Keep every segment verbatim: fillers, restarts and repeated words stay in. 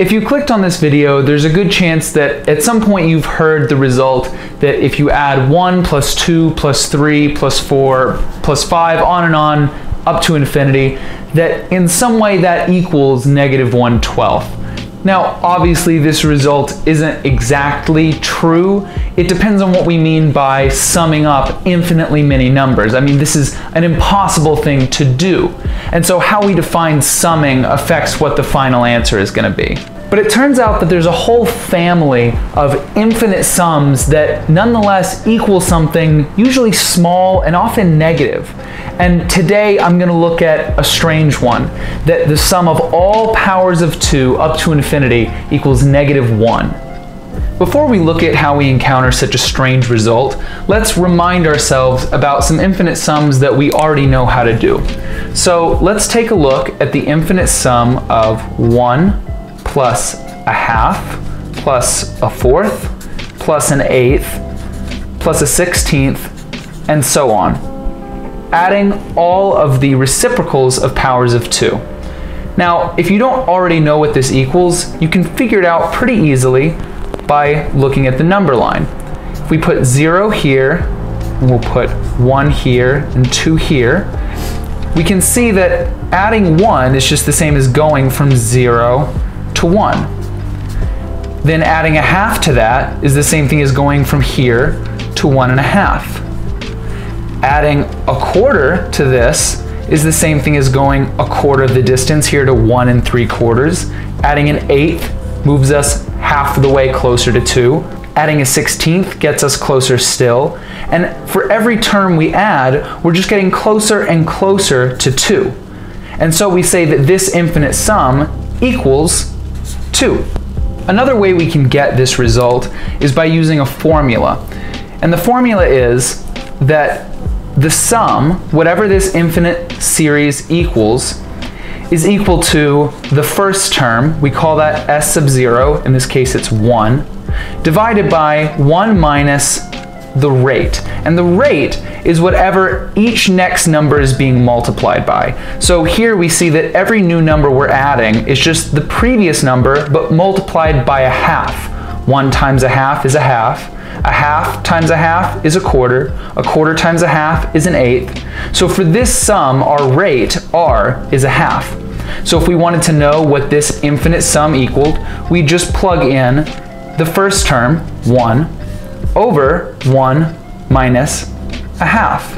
If you clicked on this video, there's a good chance that at some point you've heard the result that if you add one plus two plus three plus four plus five on and on up to infinity, that in some way that equals negative one twelfth. Now, obviously this result isn't exactly true. It depends on what we mean by summing up infinitely many numbers. I mean, this is an impossible thing to do. And so how we define summing affects what the final answer is going to be. But it turns out that there's a whole family of infinite sums that nonetheless equal something usually small and often negative. And today I'm going to look at a strange one, that the sum of all powers of two up to infinity equals negative one. Before we look at how we encounter such a strange result, let's remind ourselves about some infinite sums that we already know how to do. So let's take a look at the infinite sum of one plus a half, plus a fourth, plus an eighth, plus a sixteenth, and so on, adding all of the reciprocals of powers of two. Now, if you don't already know what this equals, you can figure it out pretty easily by looking at the number line. If we put zero here, and we'll put one here, and two here, we can see that adding one is just the same as going from zero to one. Then adding a half to that is the same thing as going from here to one and a half. Adding a quarter to this is the same thing as going a quarter of the distance here to one and three quarters. Adding an eighth moves us half of the way closer to two. Adding a sixteenth gets us closer still. And for every term we add, we're just getting closer and closer to two. And so we say that this infinite sum equals two. Another way we can get this result is by using a formula. And the formula is that the sum, whatever this infinite series equals, is equal to the first term, we call that s sub zero, in this case it's one, divided by one minus the rate. And the rate is whatever each next number is being multiplied by. So here we see that every new number we're adding is just the previous number but multiplied by a half. One times a half is a half. A half times a half is a quarter. A quarter times a half is an eighth. So for this sum, our rate, r, is a half. So if we wanted to know what this infinite sum equaled, we just plug in the first term, one, over one minus a half,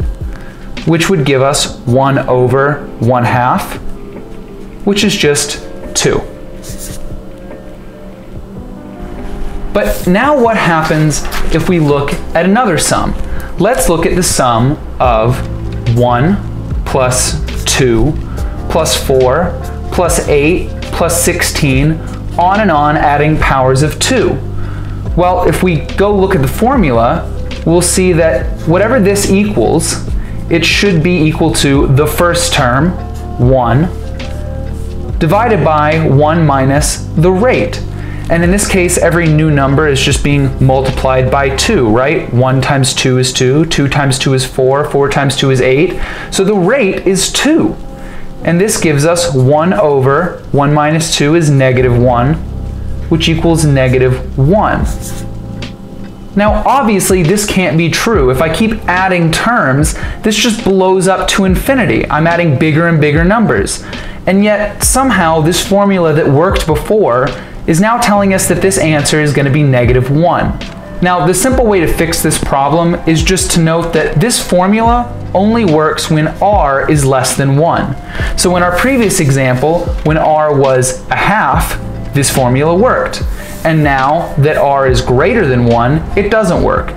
which would give us one over one half, which is just two. But now what happens if we look at another sum? Let's look at the sum of one plus two plus four plus eight plus sixteen, on and on, adding powers of two. Well, if we go look at the formula, we'll see that whatever this equals, it should be equal to the first term, one, divided by one minus the rate. And in this case, every new number is just being multiplied by two, right? one times two is two, two times two is four, four times two is eight. So the rate is two. And this gives us one over one minus two is negative one, which equals negative one. Now, obviously, this can't be true. If I keep adding terms, this just blows up to infinity. I'm adding bigger and bigger numbers. And yet, somehow, this formula that worked before is now telling us that this answer is going to be negative one. Now, the simple way to fix this problem is just to note that this formula only works when r is less than one. So in our previous example, when r was a half, this formula worked. And now that r is greater than one, it doesn't work.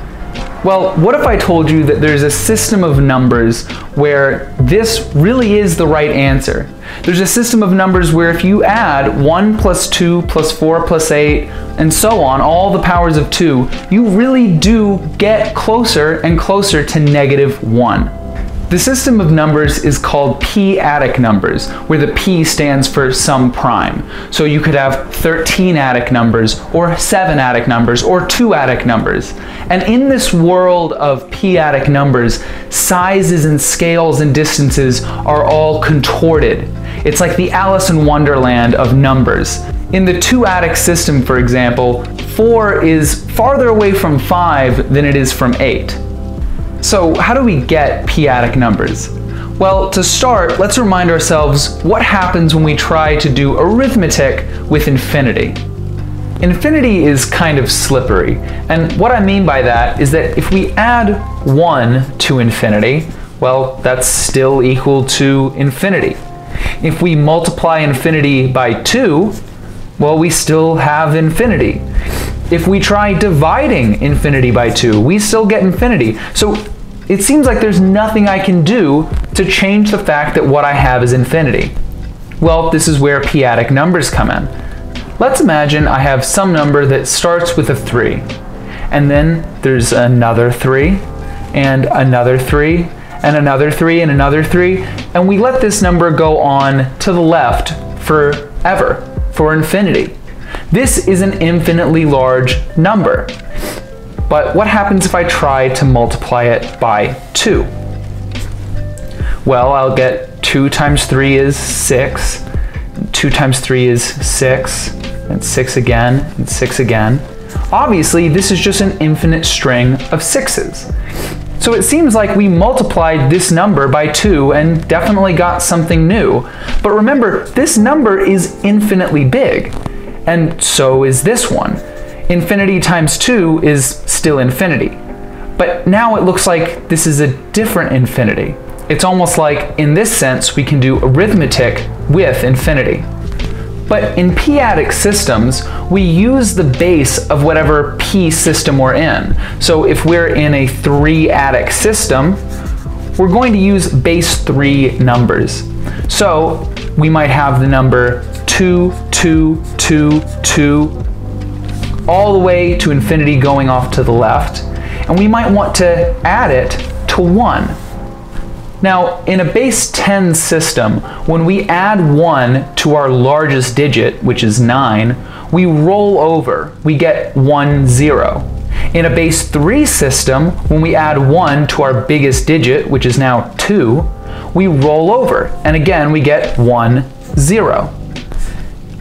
Well, what if I told you that there's a system of numbers where this really is the right answer? There's a system of numbers where if you add one plus two plus four plus eight and so on, all the powers of two, you really do get closer and closer to negative one. The system of numbers is called p-adic numbers, where the p stands for sum prime. So you could have thirteen adic numbers, or seven adic numbers, or two adic numbers. And in this world of p-adic numbers, sizes and scales and distances are all contorted. It's like the Alice in Wonderland of numbers. In the two-adic system, for example, four is farther away from five than it is from eight. So how do we get p-adic numbers? Well, to start, let's remind ourselves what happens when we try to do arithmetic with infinity. Infinity is kind of slippery, and what I mean by that is that if we add one to infinity, well, that's still equal to infinity. If we multiply infinity by two, well, we still have infinity. If we try dividing infinity by two, we still get infinity. So it seems like there's nothing I can do to change the fact that what I have is infinity. Well, this is where p-adic numbers come in. Let's imagine I have some number that starts with a three, and then there's another three, and another three, and another three, and another three, and we let this number go on to the left forever, for infinity. This is an infinitely large number, but what happens if I try to multiply it by two? Well, I'll get two times three is six, two times three is six, and six again, and six again. Obviously, this is just an infinite string of sixes. So it seems like we multiplied this number by two and definitely got something new. But remember, this number is infinitely big, and so is this one. Infinity times two is still infinity. But now it looks like this is a different infinity. It's almost like, in this sense, we can do arithmetic with infinity. But in p-adic systems, we use the base of whatever p system we're in. So if we're in a three-adic system, we're going to use base three numbers. So we might have the number two, two, two, two, all the way to infinity going off to the left, and we might want to add it to one. Now, in a base ten system, when we add one to our largest digit, which is nine, we roll over, we get one, zero. In a base three system, when we add one to our biggest digit, which is now two, we roll over, and again we get one, zero.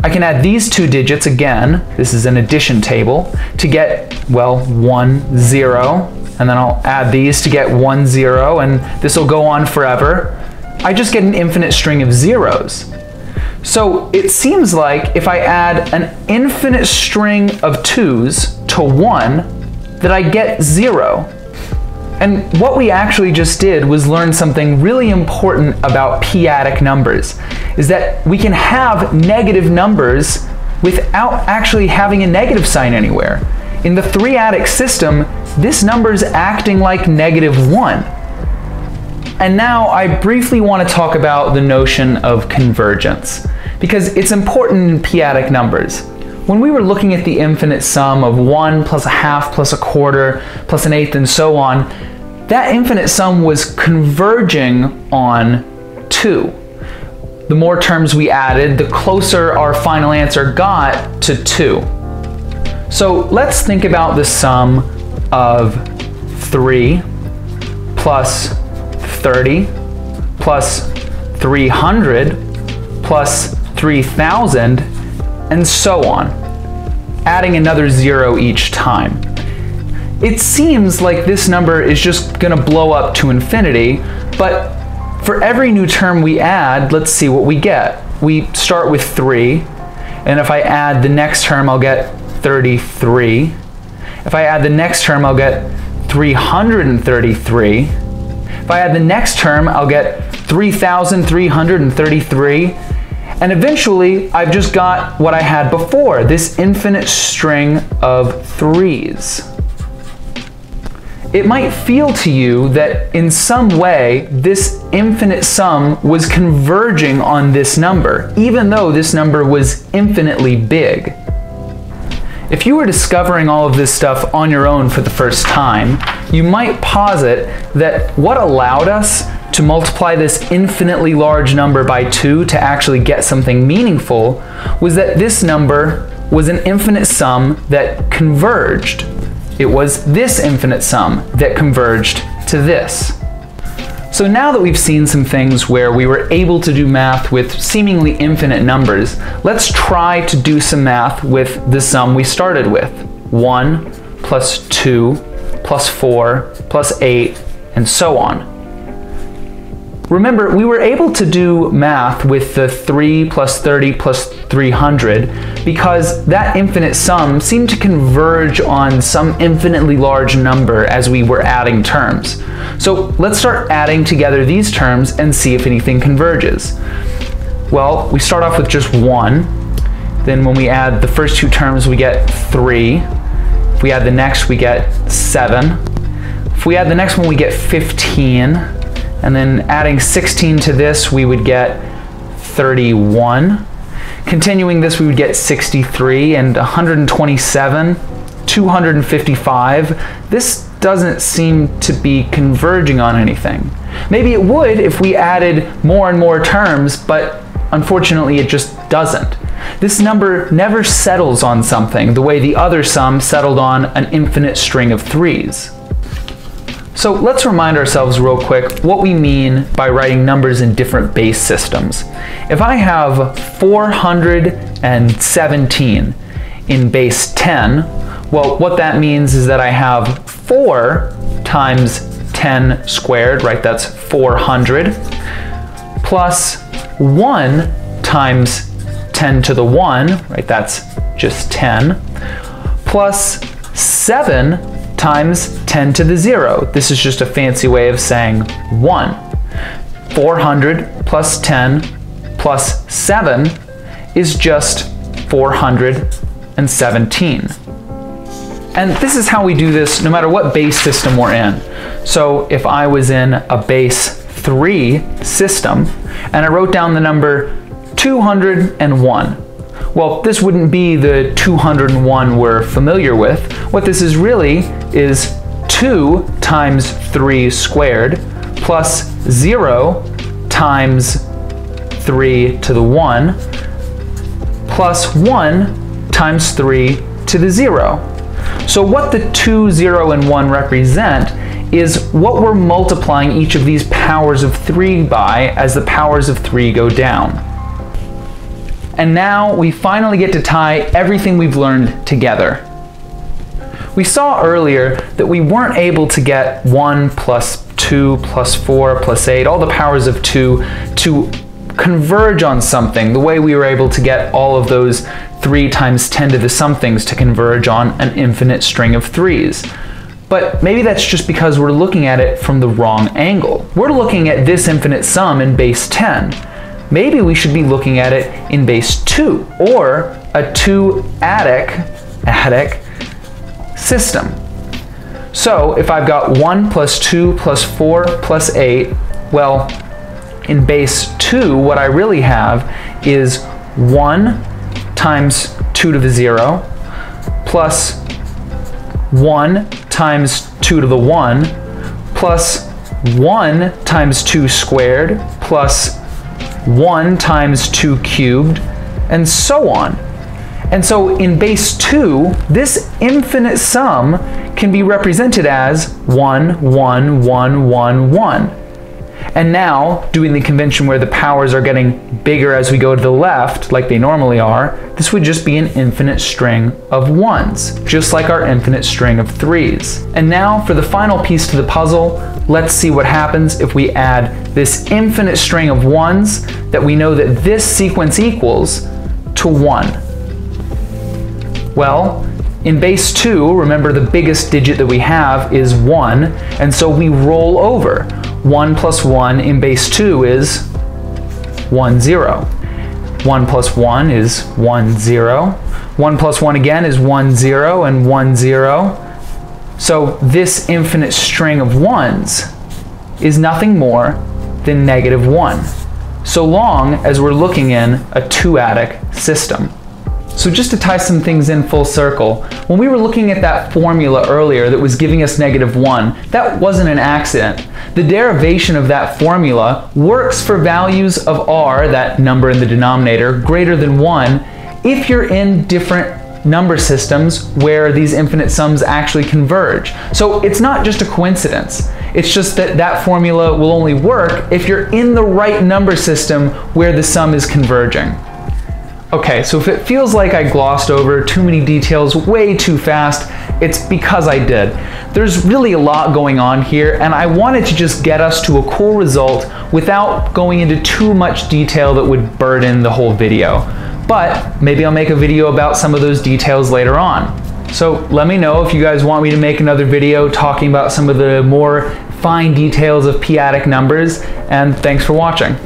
I can add these two digits again, this is an addition table, to get, well, one, zero. And then I'll add these to get one, zero, and this will go on forever. I just get an infinite string of zeros. So it seems like if I add an infinite string of twos to one, that I get zero. And what we actually just did was learn something really important about p-adic numbers, is that we can have negative numbers without actually having a negative sign anywhere. In the three-adic system, this number is acting like negative one. And now I briefly want to talk about the notion of convergence, because it's important in p-adic numbers. When we were looking at the infinite sum of one plus a half plus a quarter plus an eighth and so on, that infinite sum was converging on two. The more terms we added, the closer our final answer got to two. So let's think about the sum of three plus thirty plus three hundred plus three thousand and so on, adding another zero each time. It seems like this number is just going to blow up to infinity, but for every new term we add, let's see what we get. We start with three, and if I add the next term, I'll get thirty-three. If I add the next term, I'll get three hundred thirty-three. If I add the next term, I'll get three thousand three hundred thirty-three. And eventually, I've just got what I had before, this infinite string of threes. It might feel to you that in some way, this infinite sum was converging on this number, even though this number was infinitely big. If you were discovering all of this stuff on your own for the first time, you might posit that what allowed us to multiply this infinitely large number by two to actually get something meaningful was that this number was an infinite sum that converged. It was this infinite sum that converged to this. So now that we've seen some things where we were able to do math with seemingly infinite numbers, let's try to do some math with the sum we started with. one plus two plus four plus eight and so on. Remember, we were able to do math with the three plus thirty plus three hundred because that infinite sum seemed to converge on some infinitely large number as we were adding terms. So let's start adding together these terms and see if anything converges. Well, we start off with just one. Then when we add the first two terms, we get three. If we add the next, we get seven. If we add the next one, we get fifteen. And then adding sixteen to this, we would get thirty-one. Continuing this, we would get sixty-three and one hundred twenty-seven, two hundred fifty-five. This doesn't seem to be converging on anything. Maybe it would if we added more and more terms, but unfortunately it just doesn't. This number never settles on something the way the other sum settled on an infinite string of threes. So let's remind ourselves real quick what we mean by writing numbers in different base systems. If I have four hundred seventeen in base ten, well, what that means is that I have four times ten squared, right? That's four hundred, plus one times ten to the one, right? That's just ten, plus seven times ten to the zero. This is just a fancy way of saying one. four hundred plus ten plus seven is just four hundred seventeen. And this is how we do this no matter what base system we're in. So if I was in a base three system and I wrote down the number two hundred one, well, this wouldn't be the two hundred one we're familiar with. What this is really is two times three squared plus zero times three to the one plus one times three to the zero. So what the two, zero, and one represent is what we're multiplying each of these powers of three by as the powers of three go down. And now we finally get to tie everything we've learned together. We saw earlier that we weren't able to get one plus two plus four plus eight, all the powers of two, to converge on something the way we were able to get all of those three times ten to the somethings to converge on an infinite string of threes. But maybe that's just because we're looking at it from the wrong angle. We're looking at this infinite sum in base ten. Maybe we should be looking at it in base two, or a two-adic system. So if I've got one plus two plus four plus eight, well, in base two, what I really have is one times two to the zero plus one times two to the one plus one times two squared plus one times two cubed, and so on. And so in base two, this infinite sum can be represented as one, one, one, one, one. And now, doing the convention where the powers are getting bigger as we go to the left, like they normally are, this would just be an infinite string of ones, just like our infinite string of threes. And now, for the final piece to the puzzle, let's see what happens if we add this infinite string of ones that we know that this sequence equals to one. Well, in base two, remember the biggest digit that we have is one, and so we roll over. one plus one in base two is one, zero. one plus one is one, zero. one plus one again is one, zero, and one, zero. So this infinite string of ones is nothing more than negative one, so long as we're looking in a two-adic system. So just to tie some things in full circle, when we were looking at that formula earlier that was giving us negative one, that wasn't an accident. The derivation of that formula works for values of r, that number in the denominator, greater than one, if you're in different number systems where these infinite sums actually converge. So it's not just a coincidence. It's just that that formula will only work if you're in the right number system where the sum is converging. Okay, so if it feels like I glossed over too many details way too fast, it's because I did. There's really a lot going on here, and I wanted to just get us to a cool result without going into too much detail that would burden the whole video. But maybe I'll make a video about some of those details later on. So let me know if you guys want me to make another video talking about some of the more fine details of p-adic numbers, and thanks for watching.